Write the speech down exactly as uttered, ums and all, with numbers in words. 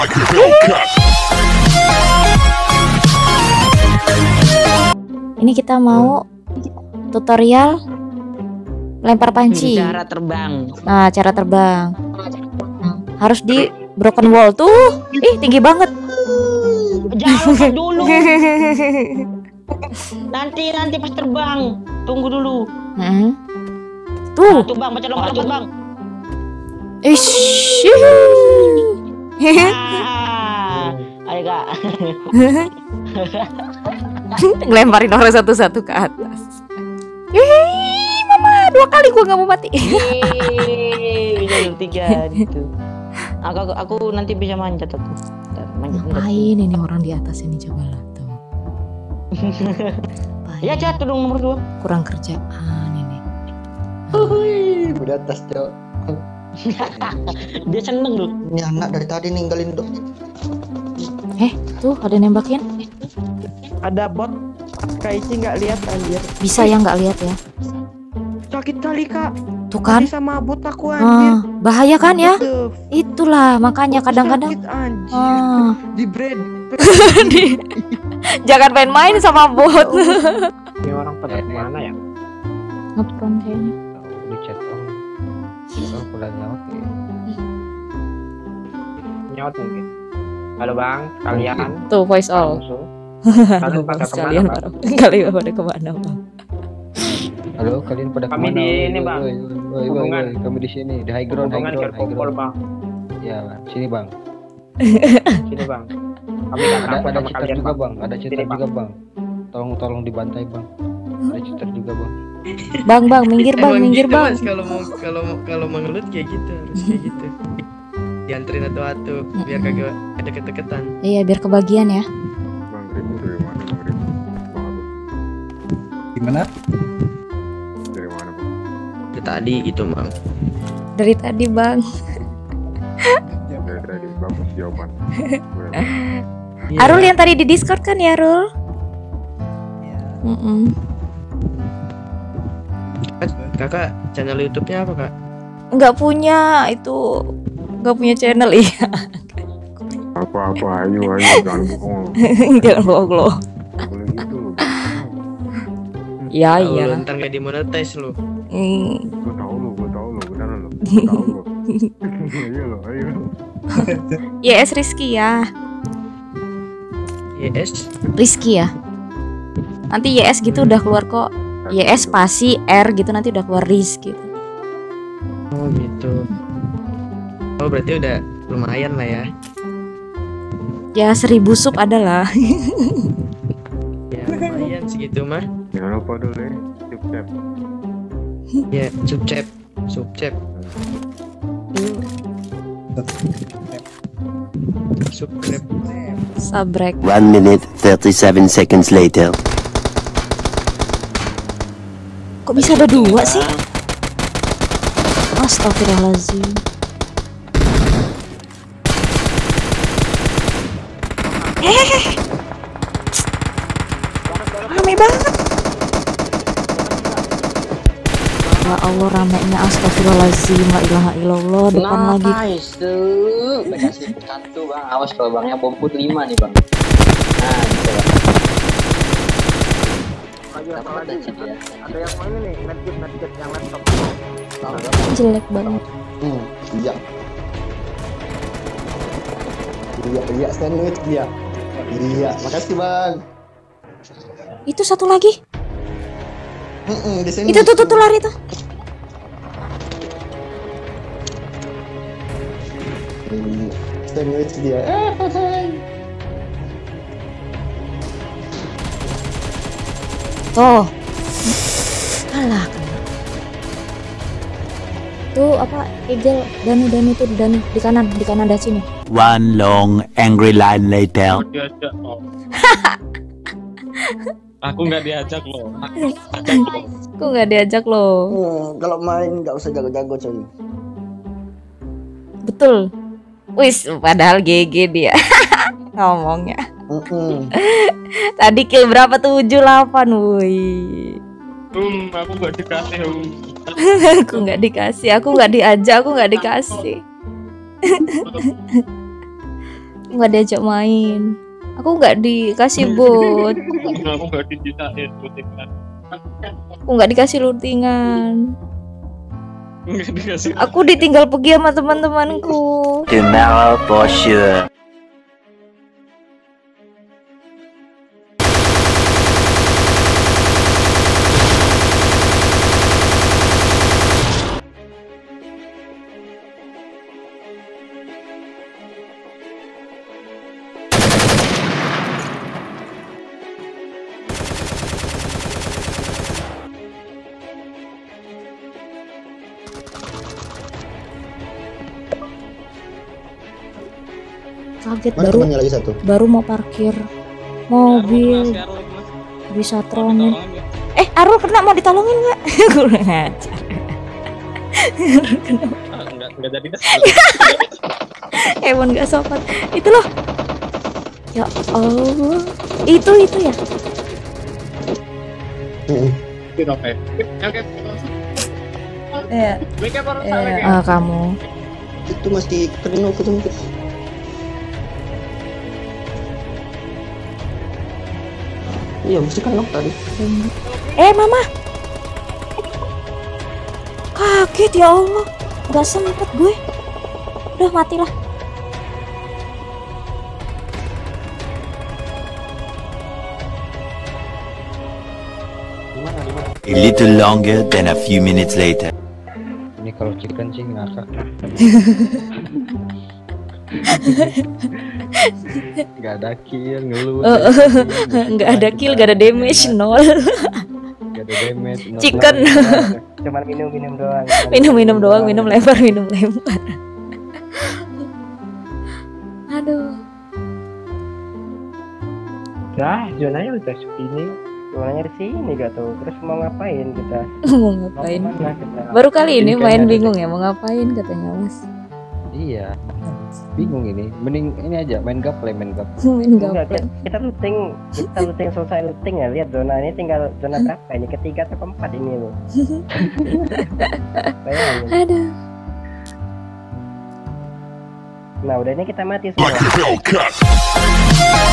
like a Hellcat. Ini kita mau tutorial lempar panci. Hmm, cara terbang. Nah, cara terbang. Harus di broken wall tuh. Ih, tinggi banget. Jangan dulu. Nanti nanti pas terbang. Tunggu dulu. Hmm. Tuh. Tuh bang, baca lompat tuh bang. Ish. Ah, ayo kak. Ngelemparin orang satu-satu ke atas. Hei, mama dua kali gua nggak mau mati. Hei, bisa tiga gitu. Aku, aku aku nanti bisa manjat aku. Manjat, ngapain ini orang di atas ini coba lah tuh. Ya jatuh dong nomor dua. Kurang kerjaan ini. Hui, udah atas cok. Dia seneng loh. Ini anak dari tadi ninggalin dong. Eh, tuh ada nembakin. Ada bot. Kak Ici nggak lihat anjir. Bisa ya nggak lihat ya? Sakit kali kak. Tuh kan? Tadi sama bot aku anjir. Ah, bahaya kan ya? Itulah makanya kadang-kadang. Ah. Di brand. Di... Jangan main-main sama bot. Ini orang pada kemana ya? Ngepron kayaknya. Di chat dong. Orang pada nyaut ya. Nyaut mungkin. Halo bang, kalian. Tuh voice all. Halo, kalian pada kemana? Kalian pada kemana? Halo, kalian pada kemana? Kami di ini bang. Hubungan kami di sini. Di high ground, high ground, high ground bang. Ya bang, sini bang. Sini bang. Kami ada cheater juga bang. Ada cheater juga bang. Tolong, tolong dibantai bang. Ada cheater juga bang. Bang, bang, minggir bang, minggir bang. Kalau mau, kalau mau, kalau mengelut kayak gitu, harus kayak gitu. Dianterin atu-atu, biar kagak ada keteketan. Iya, biar kebagian ya. Gimana? Dari mana bang? Dari tadi gitu bang. Dari tadi bang. Dari tadi bang masih oman. Arul yang tadi di Discord kan ya Arul? Ya. Mm -mm. Kakak channel YouTube-nya apa kak? Nggak punya itu, nggak punya channel iya. Apa-apa ayo ayo jangan bohong. Jangan bohong loh. Ya iya. Lu ntar gak dimonetize lu. Hmm. Gua tahu lu, gua tahu lu, benar lu. Gua tahu lu. Iya lo, ayo. Yes Rizky ya. Yes Rizky ya. Nanti Yes gitu udah keluar kok. Yes pasti R gitu nanti udah keluar Riz gitu. Oh gitu. Oh berarti udah lumayan lah ya. Ya seribu sub ada lah. Ya lumayan segitu mah. Jangan lupa dulu ya, subcep. Ya, subcep, subcep, subcep, subrek. One minute thirty-seven seconds later. Kok bisa ada dua sih? Astagfirullahaladzim. Eh, rame banget. Ya Allah ramainya astagfirullahaladzim la ilaha illallah depan nah, lagi. Nice tuh. Bekasi satu bang. Awas kalau bangnya bom put lima nih bang. Nah, gitu bang. Ayo, ada, ya. Ada yang main nih, medkit medkit yang laptop. Jelek banget. Hmm, iya. Iya, iya sandwich dia. Iya, makasih bang. Itu satu lagi. Mm-mm, di sini itu tuh tuh lari tuh. Sandwich dia. Tuh. Alah. Tuh apa? Ejel Danu Danu tuh Danu di kanan di kanan dari sini. One long angry line later. Aku nggak diajak loh. Aku nggak diajak loh. Hmm, kalau main nggak usah jago-jago coy. Betul. Wis, padahal G G dia ngomongnya. Mm -hmm. Tadi kill berapa tuh? tujuh delapan, woi. Um, aku nggak dikasih. Um. Aku nggak dikasih. Aku nggak diajak. Aku nggak dikasih. nggak diajak main, aku nggak dikasih bot, aku nggak diceritain lootingan, aku nggak dikasih lootingan, aku ditinggal pergi sama teman-temanku. Tomorrow for sure. Kaget, mana baru lagi satu? Baru mau parkir mobil bisa tronin. Eh, Arul kena, mau ditolongin nggak? Kurang aja. Nggak, nggak jadi deh. Emang nggak sopan. Itu loh. Ya Allah, itu itu ya. Eh, kamu. Itu masih penuh ketemu. Iya, mesti kan tadi. Eh, Mama. Kaget ya Allah. Gak sempet gue. Udah matilah. A little longer than a few minutes later. Ini kalau chicken sih ngakak. Gak ada kill, ngeluh. Oh, gak ada kill, gak ada damage, nol. Gak ada damage, nol. Chicken. Cuman minum-minum doang. Minum-minum doang, minum lempar, minum lempar. Aduh. Nah, zonanya udah segini. Zonanya di sini gak tuh. Terus mau ngapain kita? Mau ngapain? Baru kali ini main bingung ya, mau ngapain katanya Mas. Iya. Bingung ini, mending ini aja main gaple, main gaple. Main gaple. Kita looting, kita looting selesai looting ya. Lihat zona ini tinggal zona berapa ini? Ketiga atau keempat ini loh. Aduh. Nah udah ini kita mati semua.